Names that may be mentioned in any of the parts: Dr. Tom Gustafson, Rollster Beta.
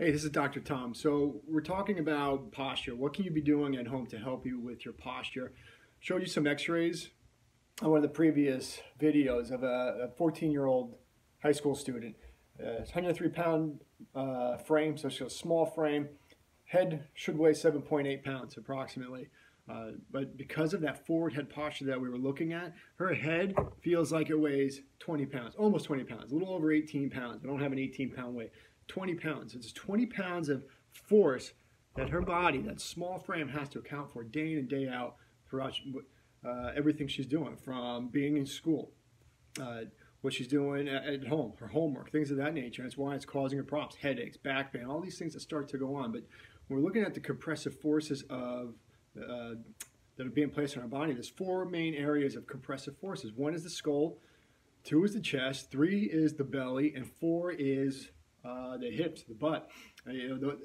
Hey, this is Dr. Tom. So we're talking about posture. What can you be doing at home to help you with your posture? Showed you some x-rays on one of the previous videos of a 14-year-old high school student. 103-pound frame, so it's a small frame. Head should weigh 7.8 pounds approximately. But because of that forward head posture that we were looking at, her head feels like it weighs 20 pounds, almost 20 pounds, a little over 18 pounds. I don't have an 18-pound weight. 20 pounds. It's 20 pounds of force that her body, that small frame, has to account for day in and day out throughout everything she's doing, from being in school, what she's doing at home, her homework, things of that nature. That's why it's causing her problems, headaches, back pain, all these things that start to go on. But when we're looking at the compressive forces of that are being placed on our body, there's four main areas of compressive forces. One is the skull, two is the chest, three is the belly, and four is the hips, the butt.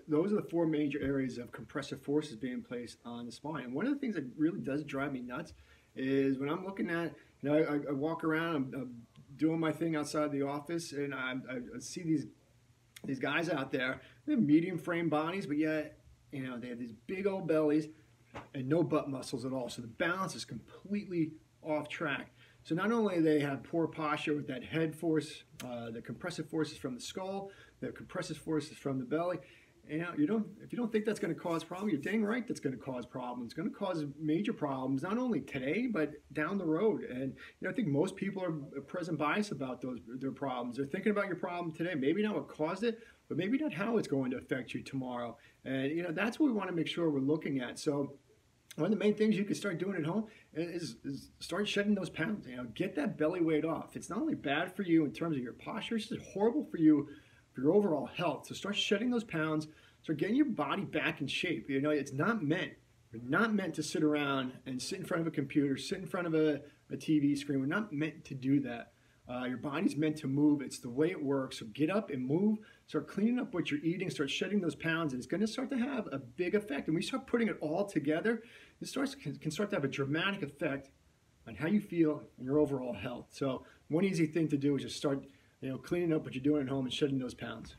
Those are the four major areas of compressive forces being placed on the spine. And one of the things that really does drive me nuts is when I'm looking at, you know, I walk around, I'm doing my thing outside the office, and I see these guys out there. They have medium frame bodies, but yet, you know, they have these big old bellies and no butt muscles at all. So the balance is completely off track. So not only do they have poor posture with that head force, the compressive forces from the skull, the compressive forces from the belly, and if you don't think that's going to cause problems, you're dang right that's going to cause problems. It's going to cause major problems, not only today, but down the road. And you know, I think most people are present biased about their problems. They're thinking about your problem today, maybe not what caused it, but maybe not how it's going to affect you tomorrow. And you know, that's what we want to make sure we're looking at. So one of the main things you can start doing at home is start shedding those pounds. You know, get that belly weight off. It's not only bad for you in terms of your posture, it's just horrible for you, for your overall health. So start shedding those pounds. Start getting your body back in shape. You know, it's not meant. We're not meant to sit around and sit in front of a computer, sit in front of a TV screen. We're not meant to do that. Your body's meant to move. It's the way it works. So get up and move. Start cleaning up what you're eating. Start shedding those pounds, and it's going to start to have a big effect. And when you start putting it all together, it can start to have a dramatic effect on how you feel and your overall health. So one easy thing to do is just start, you know, cleaning up what you're doing at home and shedding those pounds.